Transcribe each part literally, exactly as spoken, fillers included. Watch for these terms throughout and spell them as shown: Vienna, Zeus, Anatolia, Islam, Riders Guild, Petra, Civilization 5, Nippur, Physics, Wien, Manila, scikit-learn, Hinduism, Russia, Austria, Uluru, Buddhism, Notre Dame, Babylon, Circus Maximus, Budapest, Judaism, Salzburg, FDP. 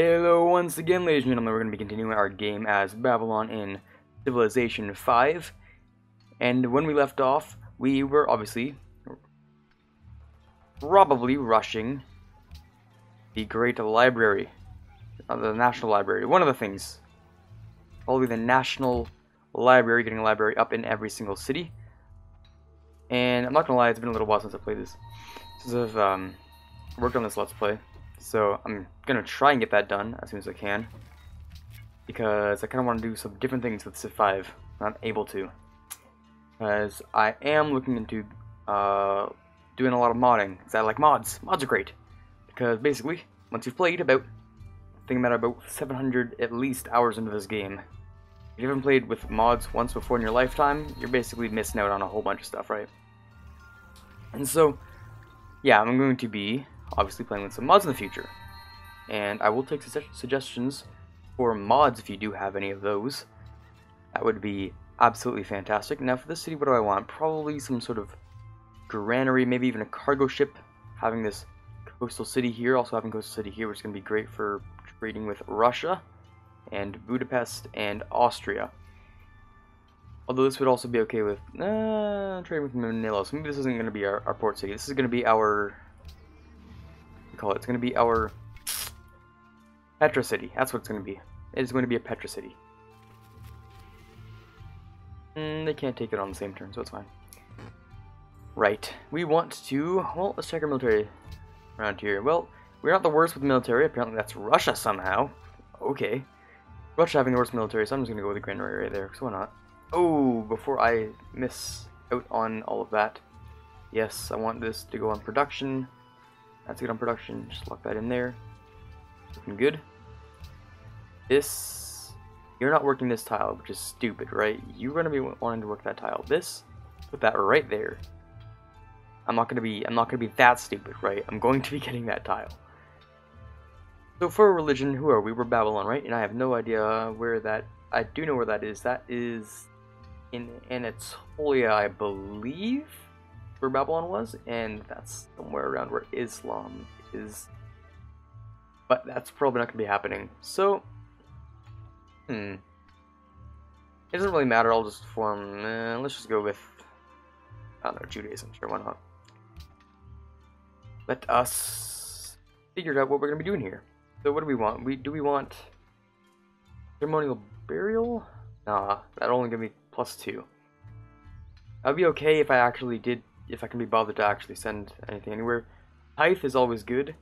Hello once again, ladies and gentlemen, we're going to be continuing our game as Babylon in Civilization five. And when we left off, we were obviously, probably rushing the Great Library, the National Library, one of the things. Probably the National Library, getting a library up in every single city. And I'm not going to lie, it's been a little while since I've played this, since I've um, worked on this Let's Play. So I'm going to try and get that done as soon as I can, because I kind of want to do some different things with Civ five. I'm not able to, because I am looking into uh, doing a lot of modding, because I like mods. Mods are great, because basically, once you've played about, I think I'm at about seven hundred at least hours into this game. If you haven't played with mods once before in your lifetime, you're basically missing out on a whole bunch of stuff, right? And so, yeah, I'm going to be obviously playing with some mods in the future, and I will take su suggestions for mods if you do have any of those. That would be absolutely fantastic. Now for this city, what do I want? Probably some sort of granary, maybe even a cargo ship. Having this coastal city here, also having coastal city here, which is going to be great for trading with Russia and Budapest and Austria. Although this would also be okay with uh, trading with Manila. So maybe this isn't going to be our, our port city. This is going to be our call it. It's going to be our Petra city. That's what it's going to be. It is going to be a Petra city. Mm, they can't take it on the same turn, so it's fine. Right. We want to... Well, let's check our military around here. Well, we're not the worst with the military. Apparently that's Russia somehow. Okay. Russia having the worst military, so I'm just going to go with the granary right there, because why not? Oh, before I miss out on all of that. Yes, I want this to go on production. That's good on production. Just lock that in there. Looking good. This... You're not working this tile, which is stupid, right? You're going to be wanting to work that tile. This, put that right there. I'm not going to be... I'm not going to be that stupid, right? I'm going to be getting that tile. So for religion, who are we? We're Babylon, right? And I have no idea where that... I do know where that is. That is in Anatolia, I believe, where Babylon was, and that's somewhere around where Islam is, but that's probably not going to be happening, so, hmm, it doesn't really matter. I'll just form, uh, let's just go with, I don't know, Judaism, sure, why not? Let us figure out what we're going to be doing here. So what do we want? We do we want ceremonial burial? Nah, that'll only give me plus two. That'd be okay if I actually did, if I can be bothered to actually send anything anywhere. Tithe is always good.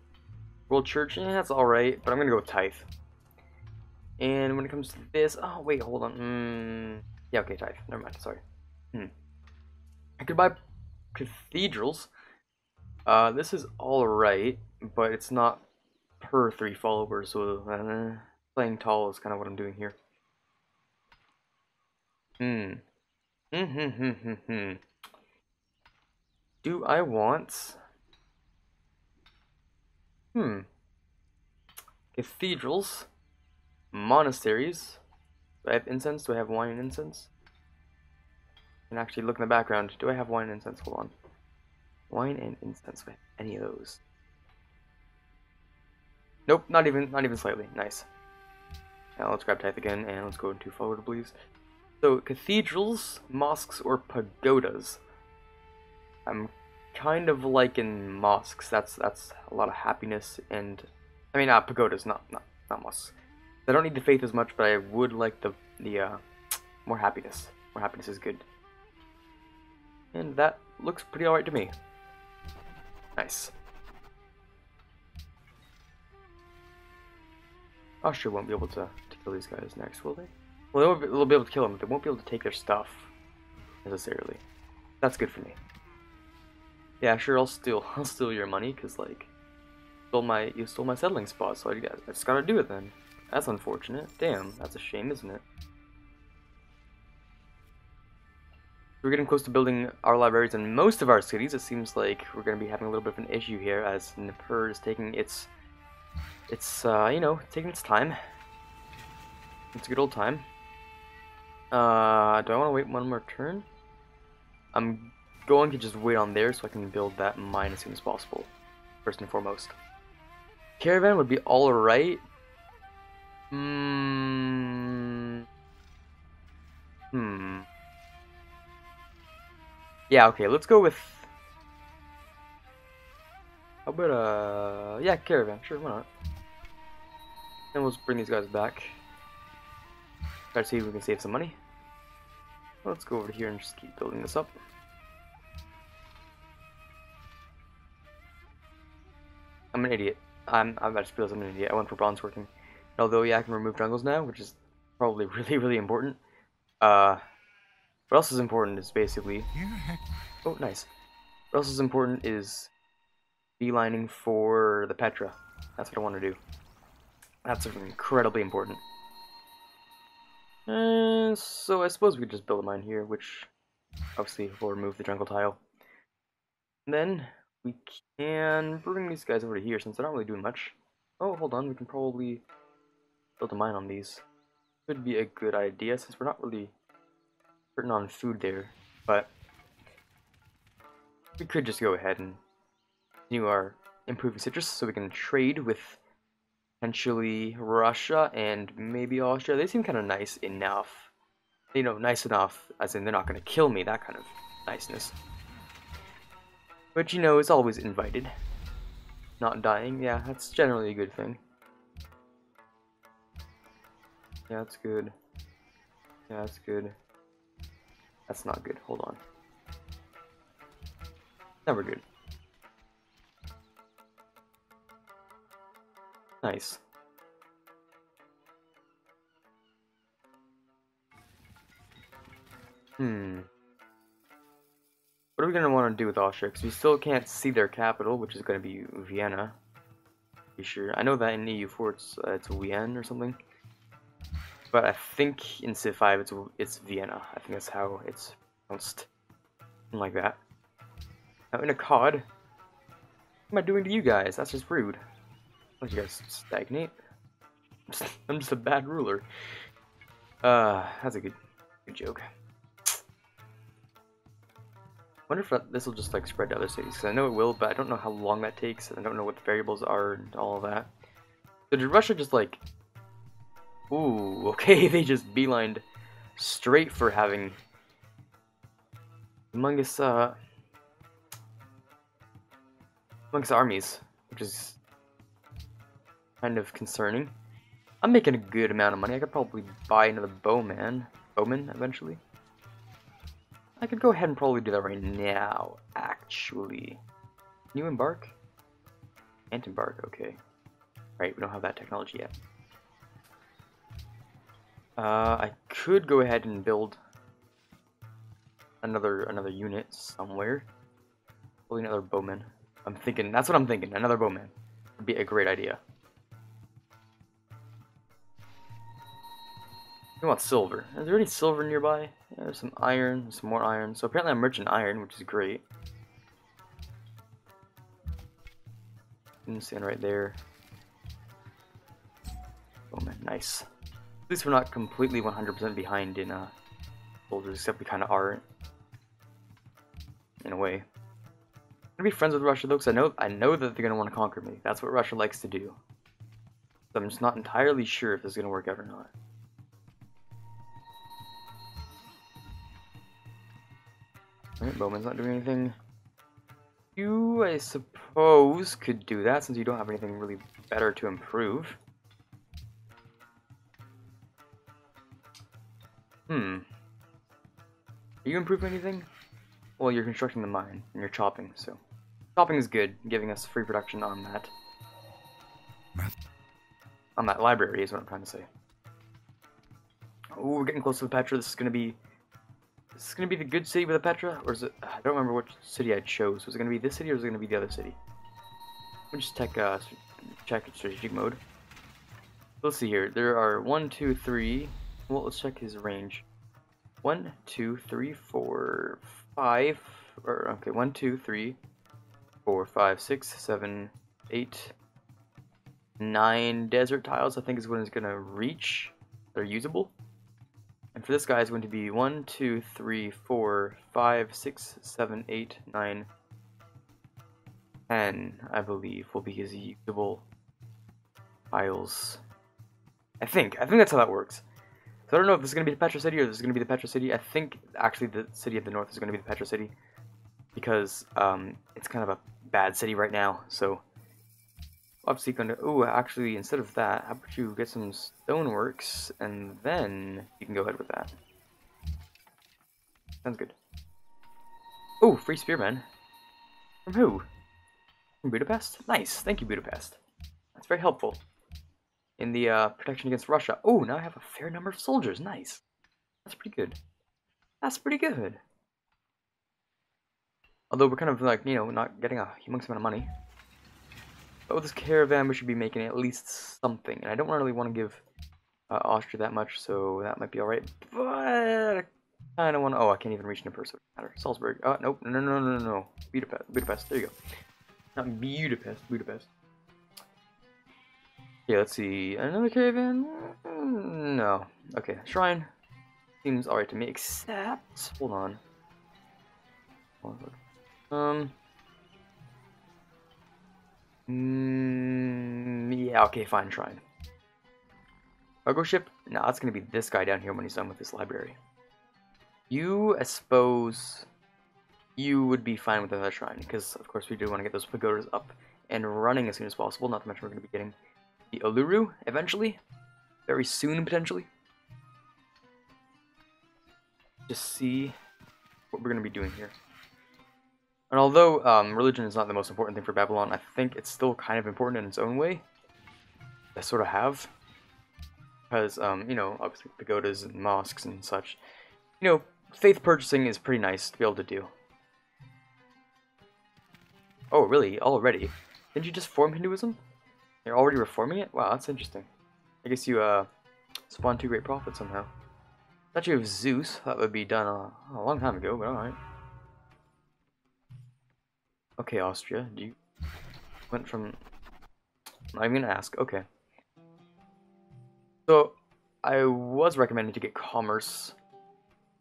World Church, eh, that's alright, but I'm gonna go with Tithe. And when it comes to this, oh wait, hold on, mm, yeah, okay, Tithe, never mind, sorry. Hmm. I could buy cathedrals. Uh, this is alright, but it's not per three followers, so uh, playing tall is kind of what I'm doing here. Hmm. Mm-hmm-hmm-hmm-hmm. Do I want... Hmm. Cathedrals. Monasteries. Do I have incense? Do I have wine and incense? And actually look in the background. Do I have wine and incense? Hold on. Wine and incense. Do I have any of those? Nope, not even not even slightly. Nice. Now let's grab Tithe again and let's go into forward, please. So, cathedrals, mosques, or pagodas. I'm kind of liking mosques. That's that's a lot of happiness and... I mean, uh, pagodas, not, not, not mosques. I don't need the faith as much, but I would like the, the uh, more happiness. More happiness is good. And that looks pretty alright to me. Nice. Austria won't be able to, to kill these guys next, will they? Well, they'll be able to kill them, but they won't be able to take their stuff, necessarily. That's good for me. Yeah, sure, I'll steal, I'll steal your money, because, like, stole my, you stole my settling spot, so I, I just gotta do it then. That's unfortunate. Damn, that's a shame, isn't it? We're getting close to building our libraries in most of our cities. It seems like we're gonna be having a little bit of an issue here, as Nippur is taking its, its, uh, you know, taking its time. It's a good old time. Uh, do I want to wait one more turn? I'm going to just wait on there so I can build that mine as soon as possible, first and foremost. Caravan would be alright, Hmm. Hmm. Yeah, okay, let's go with... How about, uh... yeah, caravan, sure, why not? Then we'll just bring these guys back. Try to see if we can save some money. Let's go over here and just keep building this up. I'm an idiot. I'm, I'm about to realize I'm an idiot. I went for bronze working. And although, yeah, I can remove jungles now, which is probably really, really important. Uh, what else is important is basically... Oh, nice. What else is important is beelining for the Petra. That's what I want to do. That's incredibly important. Uh, so I suppose we could just build a mine here, which obviously will remove the jungle tile. And then we can bring these guys over to here since they're not really doing much. Oh, hold on, we can probably build a mine on these. Could be a good idea since we're not really hurting on food there, but we could just go ahead and continue our improving citrus so we can trade with potentially Russia and maybe Austria. They seem kind of nice enough. You know, nice enough as in they're not going to kill me, that kind of niceness. Which, you know, is always invited. Not dying, yeah, that's generally a good thing. Yeah, that's good. Yeah, that's good. That's not good, hold on. Now we're good. Nice. Hmm. What are we going to want to do with Austria? Because we still can't see their capital, which is going to be Vienna. Be sure. I know that in E U four it's, uh, it's Wien or something. But I think in Civ five it's, it's Vienna. I think that's how it's pronounced. Something like that. Now in a C O D, what am I doing to you guys? That's just rude. Let you guys stagnate. I'm just, I'm just a bad ruler. Uh, that's a good, good joke. I wonder if that, this will just like spread to other cities. Because I know it will, but I don't know how long that takes. And I don't know what the variables are and all of that. So did Russia just like... Ooh, okay, they just beelined straight for having humongous, uh, humongous armies, which is kind of concerning. I'm making a good amount of money. I could probably buy another bowman, bowman eventually. I could go ahead and probably do that right now, actually. Can you embark? Can't embark, okay. Right, we don't have that technology yet. Uh, I could go ahead and build another another unit somewhere. Probably another bowman. I'm thinking, that's what I'm thinking, another bowman. Would be a great idea. We want silver. Is there any silver nearby? Yeah, there's some iron, there's some more iron. So apparently I'm rich in iron, which is great. I'm standing right there. Bowman, nice. At least we're not completely one hundred percent behind in uh, soldiers, except we kind of are, in a way. I'm gonna be friends with Russia though, because I know I know that they're gonna want to conquer me. That's what Russia likes to do. So I'm just not entirely sure if this is gonna work out or not. Alright, Bowman's not doing anything. You, I suppose, could do that since you don't have anything really better to improve. Hmm. Are you improving anything? Well, you're constructing the mine, and you're chopping, so... Chopping is good, giving us free production on that. On that library is what I'm trying to say. Ooh, we're getting close to the Petra. This is gonna be... This is gonna be the good city with the Petra? Or is it... I don't remember which city I chose. Was it gonna be this city, or was it gonna be the other city? Let me just check, uh, check strategic mode. Let's see here. There are one, two, three... Well, let's check his range. One, two, three, four, five. Or okay, one, two, three, four, five, six, seven, eight, nine desert tiles. I think is when it's gonna reach. They're usable. And for this guy, it's going to be one, two, three, four, five, six, seven, eight, nine, ten. I believe will be his usable tiles. I think. I think that's how that works. So I don't know if this is going to be the Petra City or if this is going to be the Petra City. I think, actually, the City of the North is going to be the Petra City. Because um, it's kind of a bad city right now, so... Obviously going to... Ooh, actually, instead of that, how about you get some stoneworks, and then you can go ahead with that. Sounds good. Ooh, free spearmen. From who? From Budapest? Nice. Thank you, Budapest. That's very helpful. In the uh, protection against Russia. Ooh, now I have a fair number of soldiers. Nice. That's pretty good. That's pretty good. Although we're kind of like, you know, not getting a humongous amount of money. But with this caravan, we should be making at least something. And I don't really want to give uh, Austria that much, so that might be alright. But I kind of want to... Oh, I can't even reach Nippur, so it doesn't matter. Salzburg. Oh, nope. No, no, no, no, no, no. Budapest. Budapest. There you go. Not Budapest. Budapest. Yeah, let's see. Another caravan? No. Okay. Shrine. Seems alright to me, except... Hold on. Hold on. Um. Mm, yeah. Okay. Fine. Shrine. Cargo ship. No, nah, that's gonna be this guy down here when he's done with his library. You, I suppose, you would be fine with another shrine because, of course, we do want to get those pagodas up and running as soon as possible. Not to mention we're gonna be getting the Uluru eventually, very soon potentially. Just see what we're gonna be doing here. And although um, religion is not the most important thing for Babylon, I think it's still kind of important in its own way. I sort of have. Because, um, you know, obviously pagodas and mosques and such. You know, faith purchasing is pretty nice to be able to do. Oh, really? Already? Didn't you just form Hinduism? You're already reforming it? Wow, that's interesting. I guess you uh, spawned two great prophets somehow. Statue of Zeus, that would be done a, a long time ago, but alright. Okay, Austria, do you went from... I'm gonna ask, okay. So, I was recommended to get commerce,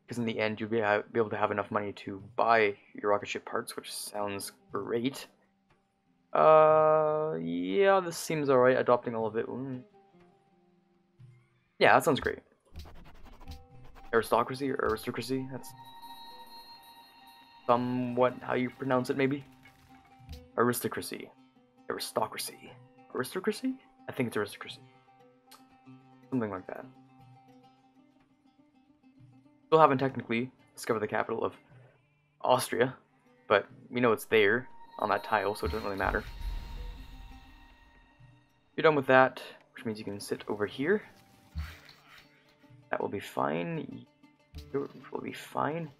because in the end you'll be, be able to have enough money to buy your rocket ship parts, which sounds great. Uh, yeah, this seems alright, adopting all of it. Mm. Yeah, that sounds great. Aristocracy or aristocracy, that's somewhat how you pronounce it, maybe? Aristocracy. Aristocracy. Aristocracy? I think it's aristocracy. Something like that. Still haven't technically discovered the capital of Austria, but we know it's there on that tile, so it doesn't really matter. You're done with that, which means you can sit over here. That will be fine. It will be fine.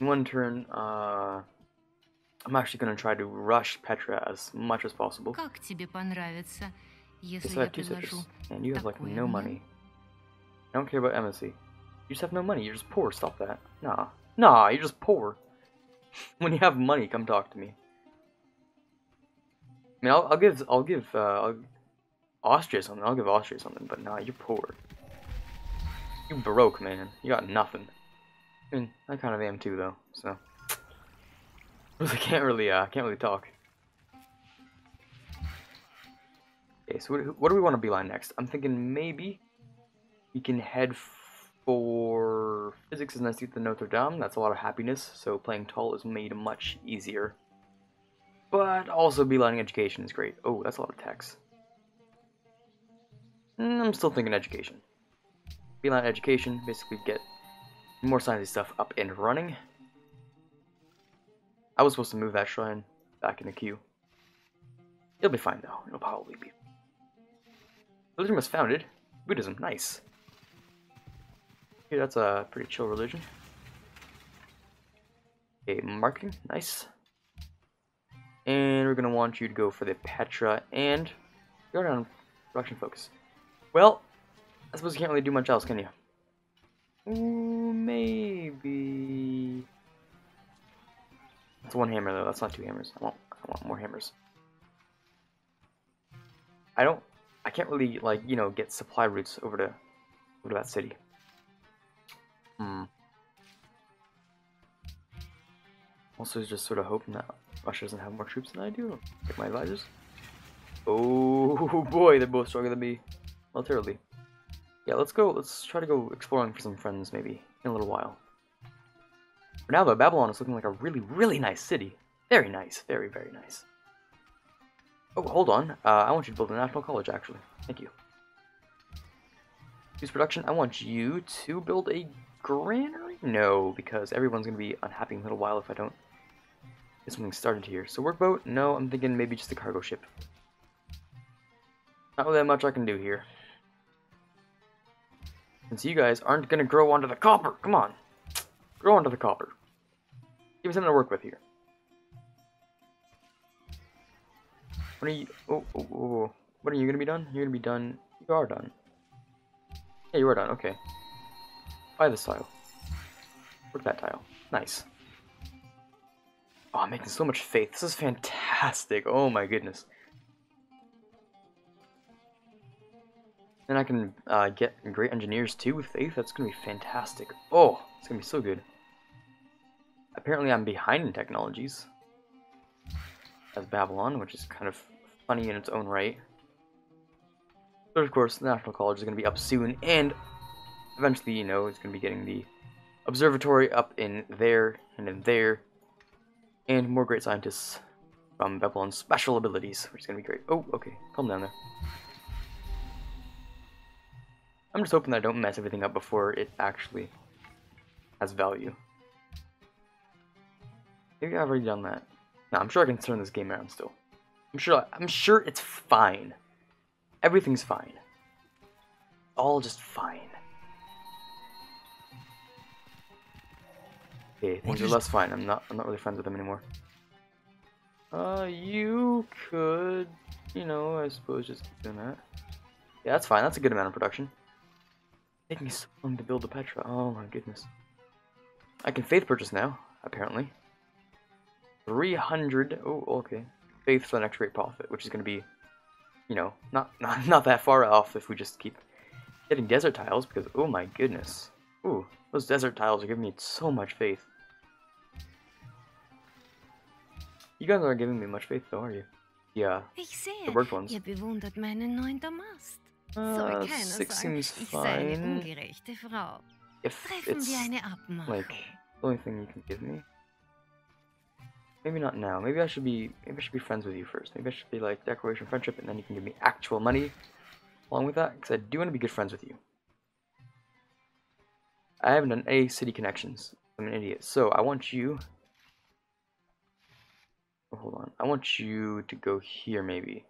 In one turn, uh... I'm actually going to try to rush Petra as much as possible. Yes, I have two citrus, and you have like no money. I don't care about embassy. You just have no money, you're just poor, stop that. Nah. Nah, you're just poor. When you have money, come talk to me. I mean, I'll, I'll give, I'll give, uh, I'll, Austria something, I'll give Austria something, but nah, you're poor. You broke, man. You got nothing. I mean, I kind of am too, though, so... I can't really, uh, can't really talk. Okay, so what, what do we want to beeline next? I'm thinking maybe we can head for... Physics is nice to get the Notre Dame, that's a lot of happiness, so playing tall is made much easier. But also beelining education is great. Oh, that's a lot of text. Mm, I'm still thinking education. Beeline education, basically get... more sciencey stuff up and running. I was supposed to move that shrine back in the queue. It'll be fine though. It'll probably be. Religion was founded. Buddhism, nice. Okay, that's a pretty chill religion. Okay, marketing, nice. And we're gonna want you to go for the Petra and go down production focus. Well, I suppose you can't really do much else, can you? Ooh, maybe... That's one hammer, though. That's not two hammers. I want, I want more hammers. I don't... I can't really, like, you know, get supply routes over to, over to that city. Hmm. Also, just sort of hoping that Russia doesn't have more troops than I do. Get my advisors. Oh, boy, they're both stronger than me. Militarily. Yeah, let's go, let's try to go exploring for some friends maybe in a little while. For now though, Babylon is looking like a really, really nice city. Very nice, very, very nice. Oh, hold on. Uh, I want you to build a national college, actually. Thank you. News production, I want you to build a granary? No, because everyone's going to be unhappy in a little while if I don't get something started here. So workboat? No, I'm thinking maybe just a cargo ship. Not really that much I can do here. Since you guys aren't going to grow onto the copper. Come on. Grow onto the copper. Give me something to work with here. When are you, oh, oh, oh, oh. What are you gonna be done? You're gonna be done. You are done. Yeah, you are done. Okay. Buy this tile. Work that tile. Nice. Oh, I'm making so much faith. This is fantastic. Oh my goodness. Then I can uh, get great engineers too with faith. That's gonna be fantastic. Oh, it's gonna be so good. Apparently, I'm behind in technologies. As Babylon, which is kind of funny in its own right. But of course, the National College is going to be up soon, and eventually, you know, it's going to be getting the observatory up in there, and in there, and more great scientists from Babylon's special abilities, which is going to be great. Oh, okay, calm down there. I'm just hoping that I don't mess everything up before it actually has value. Maybe I've already done that. Now, I'm sure I can turn this game around still. I'm sure I'm sure it's fine. Everything's fine. All just fine. Okay, things are less fine. I'm not I'm not really friends with them anymore. Uh you could, you know, I suppose just keep doing that. Yeah, that's fine, that's a good amount of production. It's taking me so long to build a Petra. Oh my goodness. I can faith purchase now, apparently. three hundred, oh, okay, faith for the next great prophet, which is going to be, you know, not, not not that far off if we just keep getting desert tiles, because, oh my goodness, ooh, those desert tiles are giving me so much faith. You guys aren't giving me much faith, though, are you? Yeah, the worked ones. Uh, six seems fine. If it's, like, the only thing you can give me. Maybe not now. Maybe I should be maybe I should be friends with you first. Maybe I should be like declaration of friendship, and then you can give me actual money along with that, because I do want to be good friends with you. I haven't done any city connections. I'm an idiot. So I want you. Oh, hold on. I want you to go here maybe.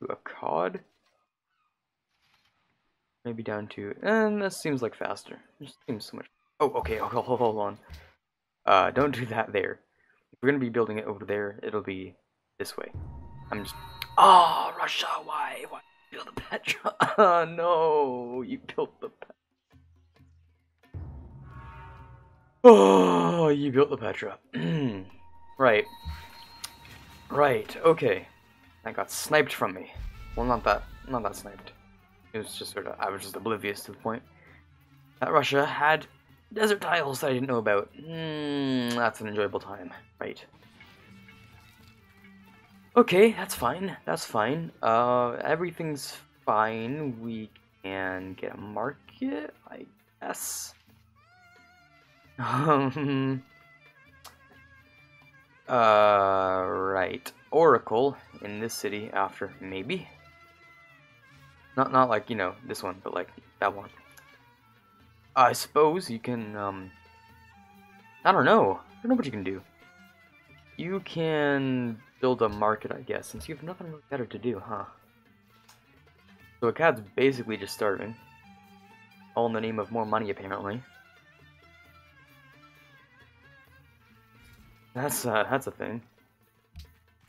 To a cod. Maybe down to, and that seems like faster. It seems so much. Oh, okay. Hold, hold, hold on. Uh, don't do that there. If we're going to be building it over there, it'll be this way. I'm just... Oh, Russia, why? Why did you build the Petra? Oh, no, you built the Petra. Oh, you built the Petra. Right. Right, okay. That got sniped from me. Well, not that, not that sniped. It was just sort of... I was just oblivious to the point that Russia had... desert tiles that I didn't know about. Mm, that's an enjoyable time. Right. Okay, that's fine. That's fine. Uh, everything's fine. We can get a market, I guess. Um. uh, right. Oracle in this city after, maybe. Not, not like, you know, this one, but like that one. I suppose you can, um, I don't know. I don't know what you can do. You can build a market, I guess, since you have nothing better to do, huh? So a cat's basically just starving. All in the name of more money, apparently. That's, uh, that's a thing.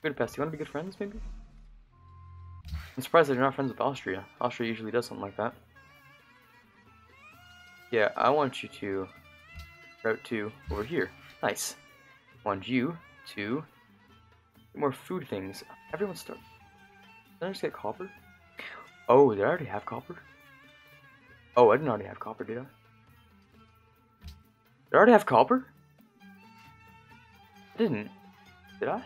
Budapest, you want to be good friends, maybe? I'm surprised that you're not friends with Austria. Austria usually does something like that. Yeah, I want you to route to over here. Nice. I want you to get more food things. Everyone's starving. Did I just get copper? Oh, did I already have copper? Oh, I didn't already have copper, did I? Did I already have copper? I didn't. Did I?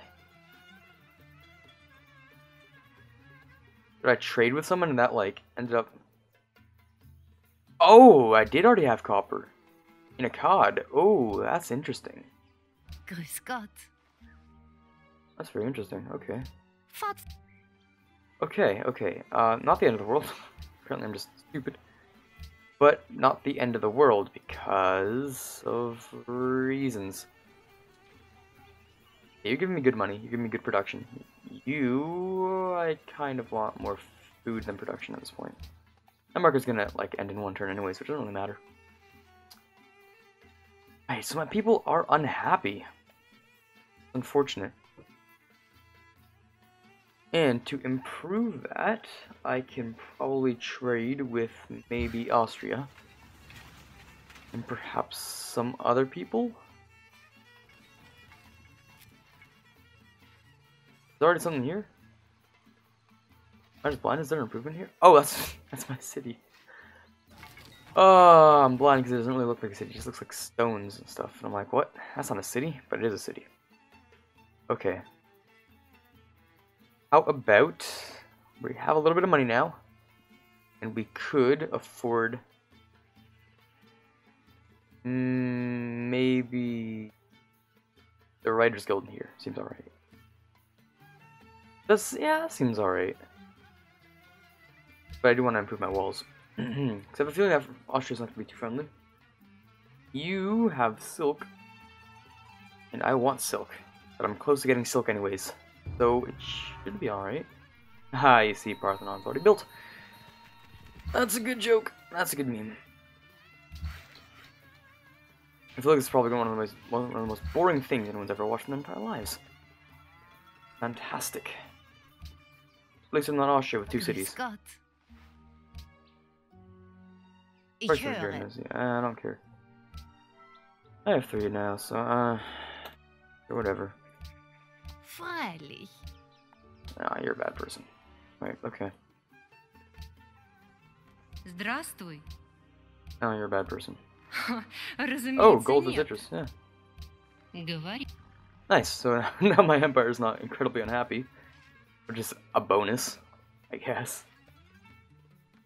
Did I trade with someone and that, like, ended up... Oh, I did already have copper. In a cod. Oh, that's interesting. Grüß Gott. That's very interesting. Okay. Okay, okay. Uh, not the end of the world. Apparently I'm just stupid. But not the end of the world because of reasons. You're giving me good money. You're giving me good production. You... I kind of want more food than production at this point. That marker's gonna, like, end in one turn anyways, which doesn't really matter. Alright, so my people are unhappy. Unfortunate. And to improve that, I can probably trade with maybe Austria. And perhaps some other people? Is there already something here? I'm just blind. Is there an improvement here? Oh, that's that's my city. Oh, I'm blind because it doesn't really look like a city. It just looks like stones and stuff. And I'm like, what? That's not a city, but it is a city. Okay. How about we have a little bit of money now, and we could afford mm, maybe the Riders Guild in here. Seems alright. That's, yeah, that seems alright. But I do want to improve my walls. Because I have a feeling that Austria's not going to be too friendly. You have silk. And I want silk. But I'm close to getting silk anyways. So it should be alright. Ah, you see, Parthenon's already built. That's a good joke. That's a good meme. I feel like this is probably one of the most, one of the most boring things anyone's ever watched in their entire lives. Fantastic. At least I'm not Austria with two cities. First is yeah, I don't care. I have three now, so uh, whatever. Freilich. Ah, you're a bad person. Right? Okay. Здравствуй. Oh, you're a bad person. Oh, gold is citrus. Yeah. Говори. Nice, so now my empire is not incredibly unhappy, which is a bonus, I guess.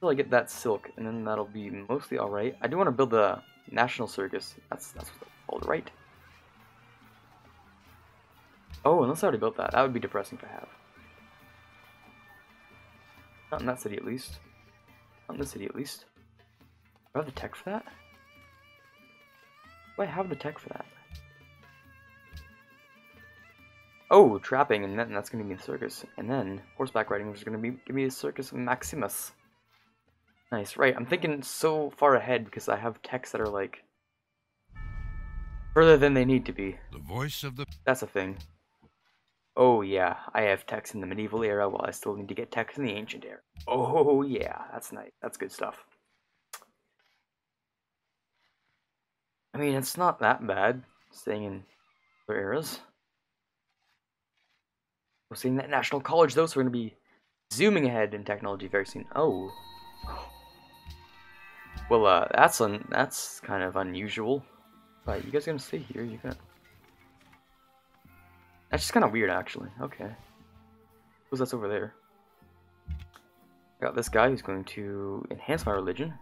Until I get that silk, and then that'll be mostly alright. I do want to build the National Circus, that's, that's what it's called, right? Oh, unless I already built that, that would be depressing to have. Not in that city at least. Not in this city at least. Do I have the tech for that? Do I have the tech for that? Oh, trapping, and then that's going to be a circus. And then horseback riding, which is going to be give me a Circus Maximus. Nice, right. I'm thinking so far ahead because I have texts that are like further than they need to be. The voice of the That's a thing. Oh yeah, I have texts in the medieval era while I still need to get texts in the ancient era. Oh yeah, that's nice. That's good stuff. I mean, it's not that bad staying in other eras. We're seeing that National College, though, so we're going to be zooming ahead in technology very soon. Oh. Well, uh, that's un that's kind of unusual. But you guys going to stay here? You gonna... That's just kind of weird, actually. Okay. Who's that's over there? I got this guy who's going to enhance my religion.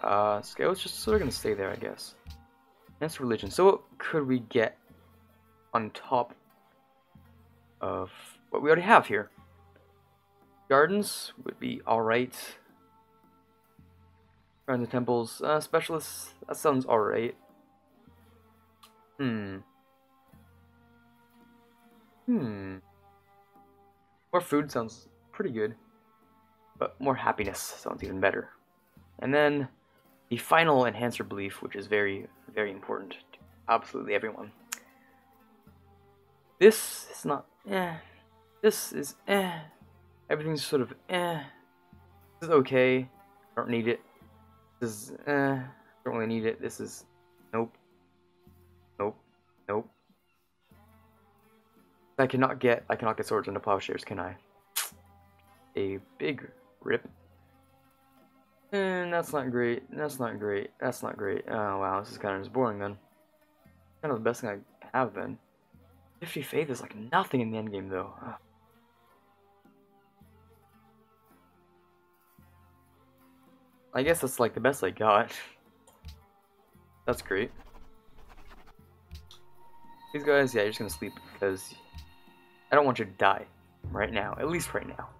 Uh, so it's just sort of going to stay there, I guess. Enhance religion. So what could we get on top of what we already have here? Gardens would be alright. Gardens and temples. Uh, specialists, that sounds alright. Hmm. Hmm. More food sounds pretty good. But more happiness sounds even better. And then the final enhancer belief, which is very, very important to absolutely everyone. This is not eh. This is eh. Everything's sort of eh. This is okay. I don't need it. This is eh. I don't really need it. This is nope. Nope. Nope. I cannot get I cannot get swords into plowshares, can I? A big rip. And that's not great. That's not great. That's not great. Oh wow, this is kinda just boring then. Kind of the best thing I have then. fifty faith is like nothing in the endgame, though. Huh. I guess that's like the best I got. That's great. These guys, yeah, you're just gonna sleep because I don't want you to die right now, at least right now.